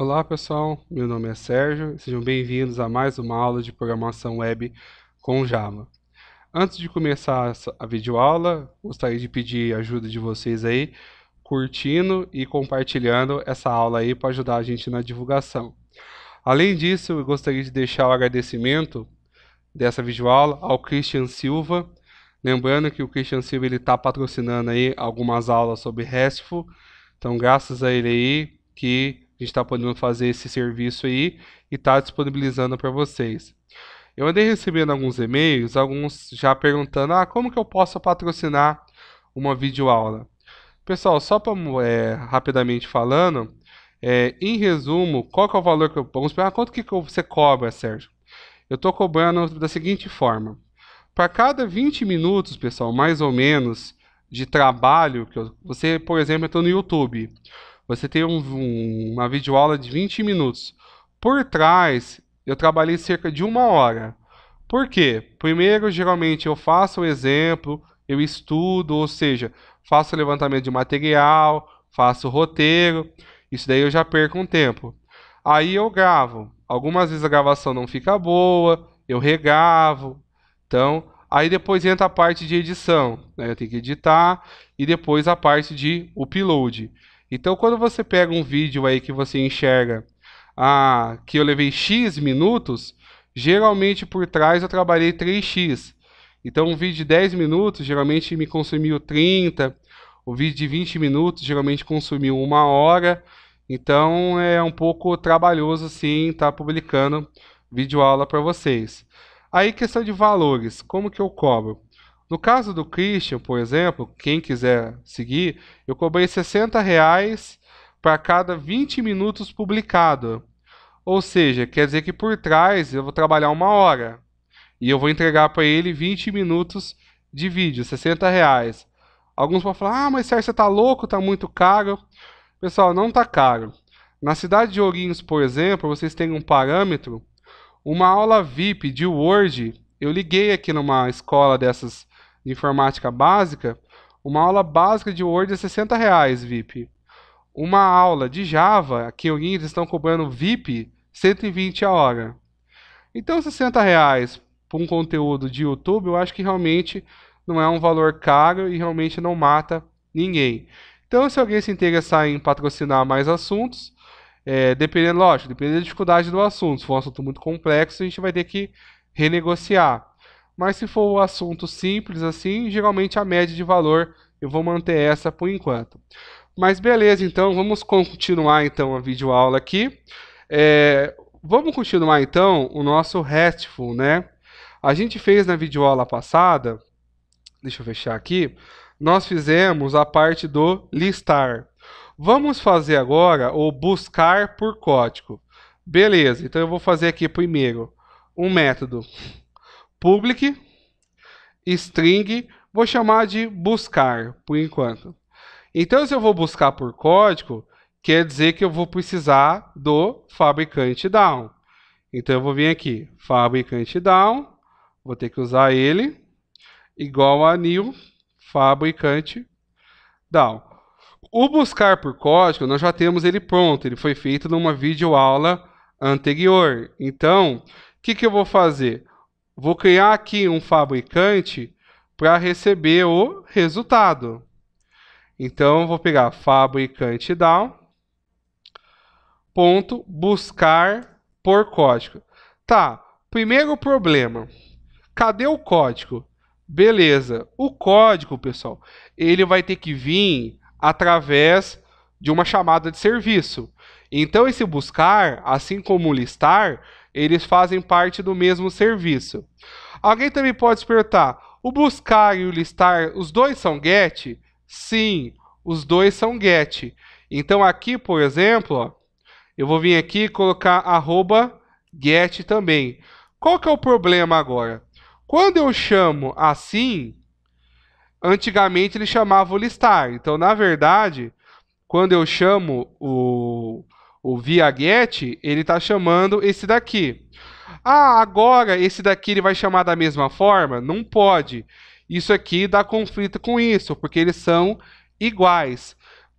Olá pessoal, meu nome é Sérgio, sejam bem-vindos a mais uma aula de programação web com Java. Antes de começar a videoaula, gostaria de pedir a ajuda de vocês aí, curtindo e compartilhando essa aula aí para ajudar a gente na divulgação. Além disso, eu gostaria de deixar o agradecimento dessa videoaula ao Christian Silva. Lembrando que o Christian Silva está patrocinando aí algumas aulas sobre RESTful. Então, graças a ele aí que a gente está podendo fazer esse serviço aí e está disponibilizando para vocês. Eu andei recebendo alguns e-mails, alguns já perguntando, como que eu posso patrocinar uma videoaula? Pessoal, só para rapidamente falando, em resumo, qual que é o valor que eu... Vamos perguntar, quanto que você cobra, Sérgio? Eu estou cobrando da seguinte forma. Para cada 20 minutos, pessoal, mais ou menos, de trabalho, que você, por exemplo, entrou no YouTube. Você tem uma videoaula de 20 minutos. Por trás, eu trabalhei cerca de 1 hora. Por quê? Primeiro, geralmente, eu faço o exemplo, eu estudo, ou seja, faço o levantamento de material, faço o roteiro... Isso daí eu já perco um tempo. Aí eu gravo. Algumas vezes a gravação não fica boa, eu regravo. Então, aí depois entra a parte de edição, né? Eu tenho que editar e depois a parte de upload. Então, quando você pega um vídeo aí que você enxerga que eu levei X minutos, geralmente por trás eu trabalhei 3X. Então, um vídeo de 10 minutos geralmente me consumiu 30. O vídeo de 20 minutos geralmente consumiu 1 hora, então é um pouco trabalhoso assim estar publicando videoaula para vocês. Aí questão de valores, como que eu cobro? No caso do Christian, por exemplo, quem quiser seguir, eu cobrei R$60 para cada 20 minutos publicado. Ou seja, quer dizer que por trás eu vou trabalhar 1 hora e eu vou entregar para ele 20 minutos de vídeo, R$60. Alguns vão falar, mas Sérgio, você tá louco, tá muito caro. Pessoal, não tá caro. Na cidade de Ourinhos, por exemplo, vocês têm um parâmetro. Uma aula VIP de Word, eu liguei aqui numa escola dessas de informática básica, uma aula básica de Word é R$60 VIP. Uma aula de Java, aqui em Ourinhos estão cobrando VIP, R$120 a hora. Então, R$60 por um conteúdo de YouTube, eu acho que realmente... não é um valor caro e realmente não mata ninguém. Então, se alguém se interessar em patrocinar mais assuntos, dependendo, lógico, dependendo da dificuldade do assunto. Se for um assunto muito complexo, a gente vai ter que renegociar. Mas se for um assunto simples assim, geralmente a média de valor eu vou manter essa por enquanto. Mas beleza, então, vamos continuar então a videoaula aqui. Vamos continuar então o nosso RESTful, né? A gente fez na videoaula passada... Deixa eu fechar aqui. Nós fizemos a parte do listar. Vamos fazer agora o buscar por código. Beleza, então eu vou fazer aqui primeiro um método public string. Vou chamar de buscar por enquanto. Então, se eu vou buscar por código, quer dizer que eu vou precisar do FabricanteDAO. Então, eu vou vir aqui, FabricanteDAO. Vou ter que usar ele. Igual a new FabricanteDAO. O buscar por código, nós já temos ele pronto. Ele foi feito numa videoaula anterior. Então, o que eu vou fazer? Vou criar aqui um fabricante para receber o resultado. Então, vou pegar FabricanteDAO.buscar por código. Tá, primeiro problema. Cadê o código? Beleza, o código, pessoal, ele vai ter que vir através de uma chamada de serviço. Então, esse buscar, assim como o listar, eles fazem parte do mesmo serviço. Alguém também pode se perguntar, o buscar e o listar, os dois são get? Sim, os dois são get. Então, aqui, por exemplo, eu vou vir aqui e colocar @get também. Qual que é o problema agora? Quando eu chamo assim, antigamente ele chamava o listar. Então, na verdade, quando eu chamo o via get, ele está chamando esse daqui. Agora esse daqui ele vai chamar da mesma forma? Não pode. Isso aqui dá conflito com isso, porque eles são iguais.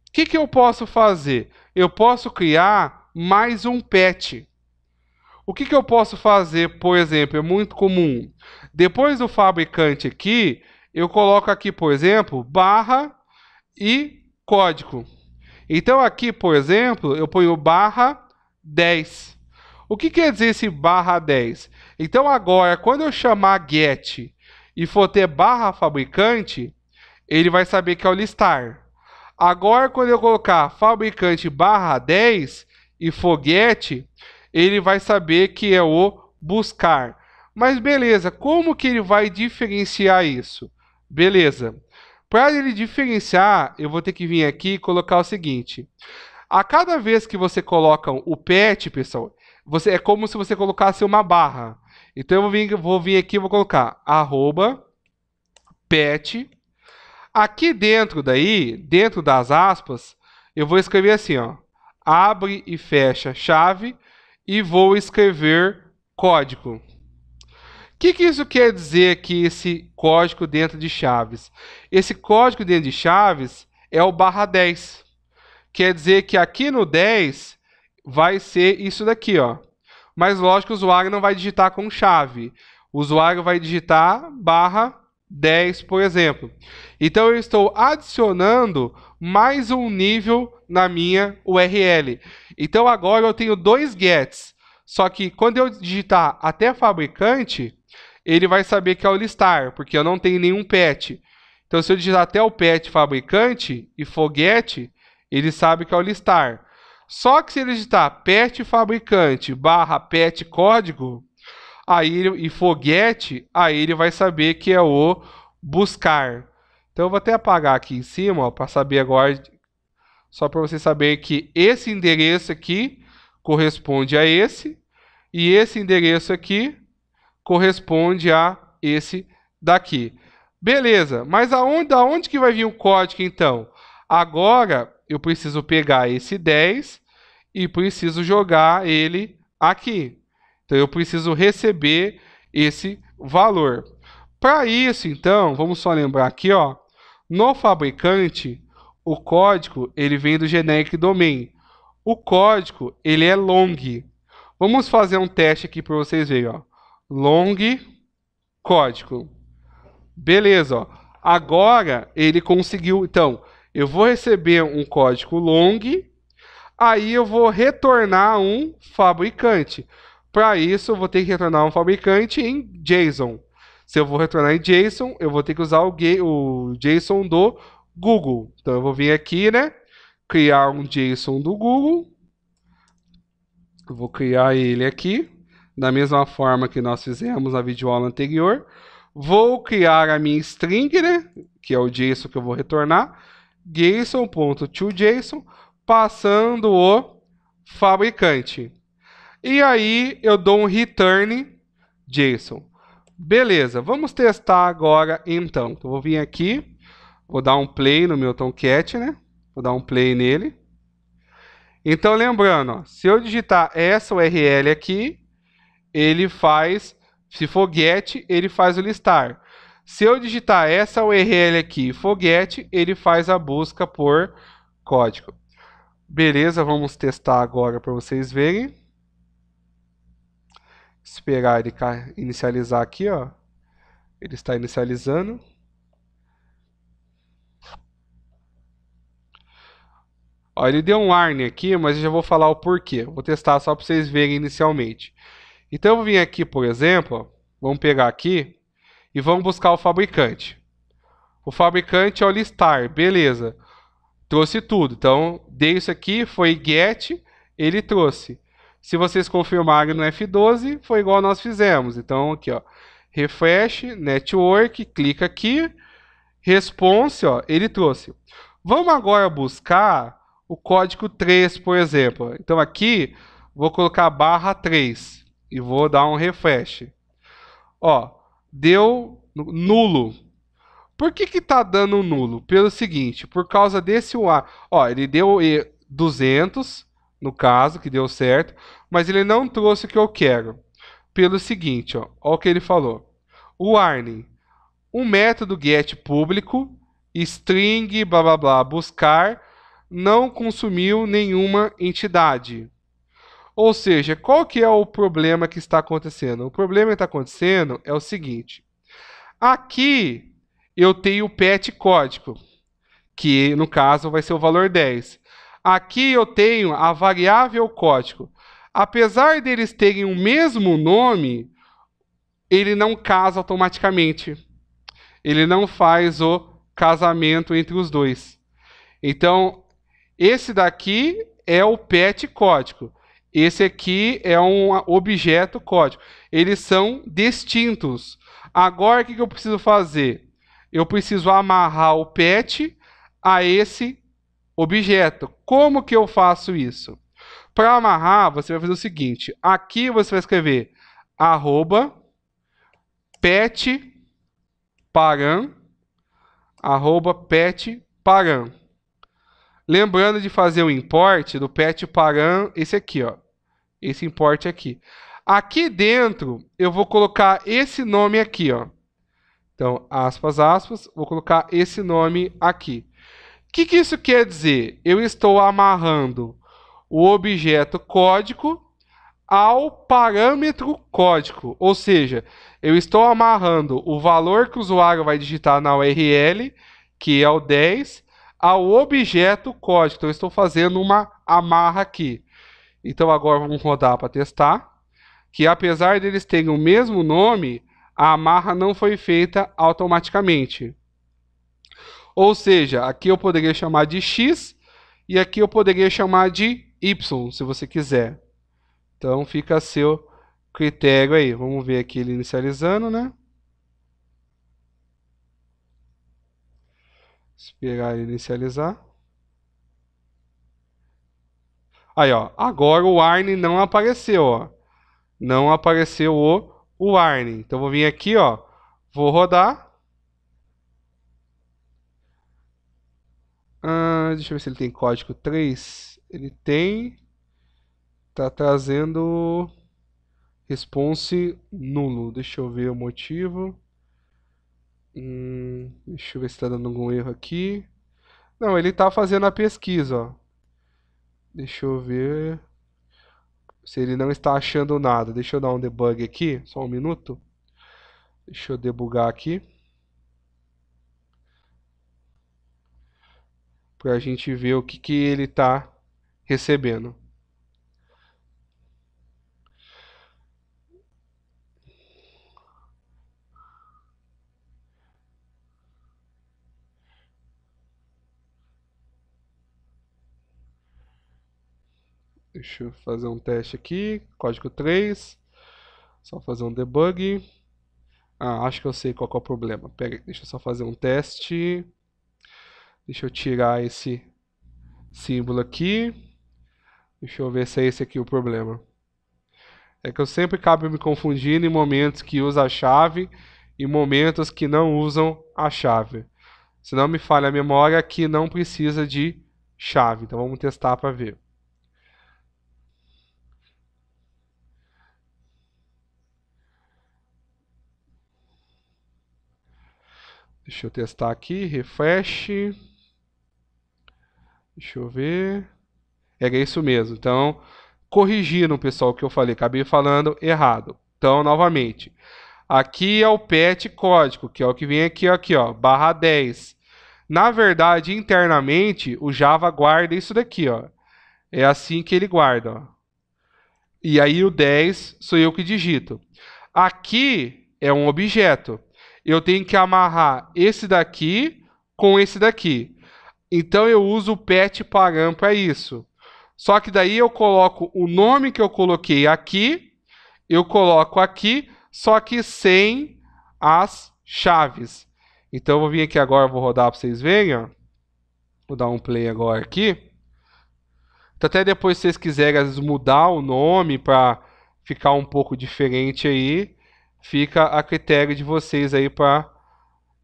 O que eu posso fazer? Eu posso criar mais um patch. O que eu posso fazer, por exemplo, é muito comum. Depois do fabricante aqui, eu coloco aqui, por exemplo, barra e código. Então aqui, por exemplo, eu ponho barra 10. O que quer dizer esse barra 10? Então agora, quando eu chamar get e for ter barra fabricante, ele vai saber que é o listar. Agora, quando eu colocar fabricante barra 10 e for get, ele vai saber que é o buscar. Mas beleza, como que ele vai diferenciar isso? Beleza. Para ele diferenciar, eu vou ter que vir aqui e colocar o seguinte. A cada vez que você coloca o patch, pessoal, é como se você colocasse uma barra. Então eu vou vir aqui e vou colocar arroba patch. Aqui dentro daí, dentro das aspas, eu vou escrever assim, ó, abre e fecha chave e vou escrever código. O que isso quer dizer aqui, esse código dentro de chaves? Esse código dentro de chaves é o barra 10. Quer dizer que aqui no 10 vai ser isso daqui, ó. Mas lógico, o usuário não vai digitar com chave. O usuário vai digitar barra 10, por exemplo. Então eu estou adicionando mais um nível na minha URL. Então agora eu tenho dois gets. Só que quando eu digitar até fabricante, ele vai saber que é o listar, porque eu não tenho nenhum patch. Então se eu digitar até o patch fabricante e for get, ele sabe que é o listar. Só que se ele digitar patch fabricante barra patch código aí, e for get, aí ele vai saber que é o buscar. Então eu vou até apagar aqui em cima para saber agora, só para você saber que esse endereço aqui corresponde a esse e esse endereço aqui corresponde a esse daqui. Beleza, mas da onde que vai vir o código então? Agora eu preciso pegar esse 10 e preciso jogar ele aqui. Então eu preciso receber esse valor. Para isso, então, vamos só lembrar aqui, ó, no fabricante, o código ele vem do generic domain. O código ele é long. Vamos fazer um teste aqui para vocês verem, ó. Long código. Beleza, ó. Agora ele conseguiu, então, eu vou receber um código long, aí eu vou retornar um fabricante. Para isso, eu vou ter que retornar um fabricante em JSON. Se eu vou retornar em JSON, eu vou ter que usar o JSON do Google. Então, eu vou vir aqui, né? Criar um JSON do Google. Eu vou criar ele aqui, da mesma forma que nós fizemos na videoaula anterior. Vou criar a minha string, né? Que é o JSON que eu vou retornar. JSON.toJSON, passando o fabricante. E aí eu dou um return JSON. Beleza, vamos testar agora então. Então eu vou vir aqui, vou dar um play no meu Tomcat, né? Vou dar um play nele. Então lembrando, ó, se eu digitar essa URL aqui, ele faz, se for get, ele faz o listar. Se eu digitar essa URL aqui, forget, ele faz a busca por código. Beleza, vamos testar agora para vocês verem. Esperar ele inicializar aqui, ó. Ele está inicializando. Ó, ele deu um warning aqui, mas eu já vou falar o porquê. Vou testar só para vocês verem inicialmente. Então eu vou vir aqui, por exemplo, ó, vamos pegar aqui e vamos buscar o fabricante. O fabricante é o listar, beleza. Trouxe tudo. Então, dei isso aqui, foi get, ele trouxe. Se vocês confirmarem no F12, foi igual nós fizemos. Então, aqui, ó, refresh, network, clica aqui, response, ó, ele trouxe. Vamos agora buscar o código 3, por exemplo. Então, aqui, vou colocar barra 3 e vou dar um refresh. Ó, deu nulo. Por que está dando nulo? Pelo seguinte, por causa desse UAR. Ó, ele deu 200, no caso, que deu certo, mas ele não trouxe o que eu quero. Pelo seguinte, ó, o que ele falou. O warning. Um método get público, string, blá blá blá, buscar, não consumiu nenhuma entidade. Ou seja, qual que é o problema que está acontecendo? O problema que está acontecendo é o seguinte. Aqui eu tenho o pet código, que no caso vai ser o valor 10. Aqui eu tenho a variável código. Apesar deles terem o mesmo nome, ele não casa automaticamente. Ele não faz o casamento entre os dois. Então, esse daqui é o pet código. Esse aqui é um objeto código. Eles são distintos. Agora, o que eu preciso fazer? Eu preciso amarrar o pet a esse objeto. Como que eu faço isso? Para amarrar, você vai fazer o seguinte. Aqui você vai escrever @PathParam, @PathParam. Lembrando de fazer o import do PathParam, esse aqui, ó. Esse import aqui. Aqui dentro, eu vou colocar esse nome aqui, ó. Então, aspas, aspas, vou colocar esse nome aqui. O que isso quer dizer? Eu estou amarrando o objeto código ao parâmetro código. Ou seja, eu estou amarrando o valor que o usuário vai digitar na URL, que é o 10, ao objeto código. Então, eu estou fazendo uma amarra aqui. Então, agora vamos rodar para testar. Que apesar deles terem o mesmo nome, a amarra não foi feita automaticamente. Ou seja, aqui eu poderia chamar de X e aqui eu poderia chamar de Y, se você quiser. Então, fica a seu critério aí. Vamos ver aqui ele inicializando, né? Esperar ele inicializar. Aí, ó. Agora o warning não apareceu, ó. Não apareceu o warning. Então, vou vir aqui, ó. Vou rodar. Deixa eu ver se ele tem código 3. Ele tem. Tá trazendo response nulo. Deixa eu ver o motivo. Deixa eu ver se está dando algum erro aqui. Não, ele está fazendo a pesquisa, ó. Deixa eu ver se ele não está achando nada. Deixa eu dar um debug aqui, só um minuto. Deixa eu debugar aqui para a gente ver o que ele está recebendo. Deixa eu fazer um teste aqui, código 3, só fazer um debug. Acho que eu sei qual é o problema. Pera aí, deixa eu só fazer um teste. Deixa eu tirar esse símbolo aqui. Deixa eu ver se é esse aqui o problema. É que eu sempre acabo me confundindo em momentos que usa a chave e momentos que não usam a chave. Se não me falha a memória, aqui não precisa de chave. Então vamos testar para ver. Deixa eu testar aqui, refresh. Deixa eu ver. Era isso mesmo. Então, corrigindo, pessoal, o que eu falei. Acabei falando errado. Então, novamente. Aqui é o pet código, que é o que vem aqui ó, /10. Na verdade, internamente, o Java guarda isso daqui, ó. É assim que ele guarda, ó. E aí o 10 sou eu que digito. Aqui é um objeto. Eu tenho que amarrar esse daqui com esse daqui. Então, eu uso o PathParam para isso. Só que daí eu coloco o nome que eu coloquei aqui, eu coloco aqui, só que sem as chaves. Então, eu vou vir aqui agora, vou rodar para vocês verem. Ó. Vou dar um play agora aqui. Então, até depois, se vocês quiserem, às vezes, mudar o nome para ficar um pouco diferente aí. Fica a critério de vocês aí para...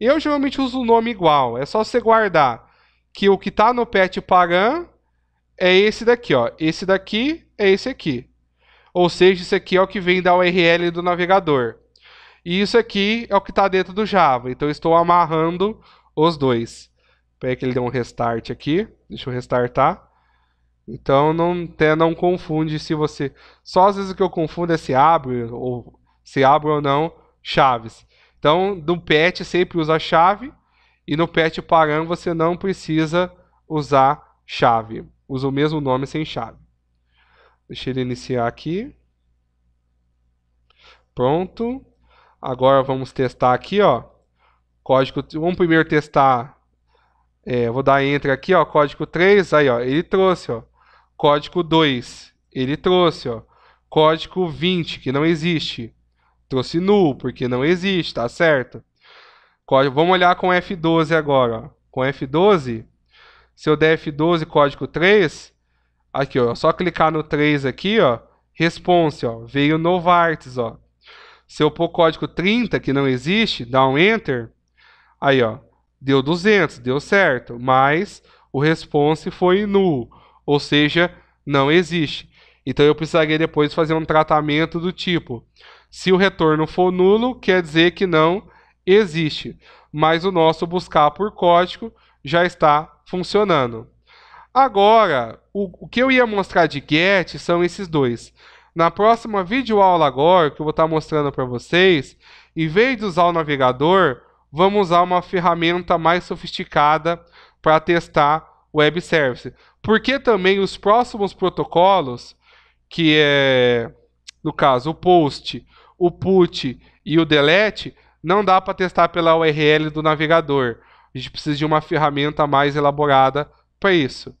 Eu geralmente uso o nome igual. É só você guardar que o que está no PathParam é esse daqui, ó. Esse daqui é esse aqui. Ou seja, isso aqui é o que vem da URL do navegador. E isso aqui é o que está dentro do Java. Então, eu estou amarrando os dois. Espera que ele dê um restart aqui. Deixa eu restartar. Então não confunde se você... Só às vezes o que eu confundo é se abre ou não chaves. Então do PET sempre usa chave e no PET param você não precisa usar chave. Usa o mesmo nome sem chave. Deixa ele iniciar aqui. Pronto. Agora vamos testar aqui, ó. Código, vamos primeiro testar. Vou dar enter aqui, ó, código 3, aí, ó, ele trouxe, ó. Código 2, ele trouxe, ó. Código 20, que não existe. Trouxe null, porque não existe, tá certo? Código, vamos olhar com F12 agora, ó. Com F12, se eu der F12, código 3, aqui, ó, só clicar no 3 aqui, ó, response, ó, veio Novartis, ó. Se eu pôr código 30, que não existe, dá um enter, aí, ó, deu 200, deu certo, mas o response foi null, ou seja, não existe. Então eu precisaria depois fazer um tratamento do tipo, se o retorno for nulo, quer dizer que não existe, mas o nosso buscar por código já está funcionando. Agora, o que eu ia mostrar de get são esses dois. Na próxima videoaula agora, que eu vou estar mostrando para vocês, em vez de usar o navegador, vamos usar uma ferramenta mais sofisticada para testar o web service. Porque também os próximos protocolos, que é, no caso, o POST, o PUT e o DELETE, não dá para testar pela URL do navegador. A gente precisa de uma ferramenta mais elaborada para isso.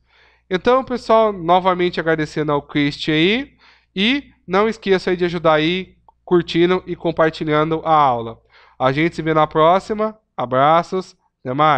Então, pessoal, novamente agradecendo ao Christian aí. E não esqueça aí de ajudar aí, curtindo e compartilhando a aula. A gente se vê na próxima. Abraços, até mais.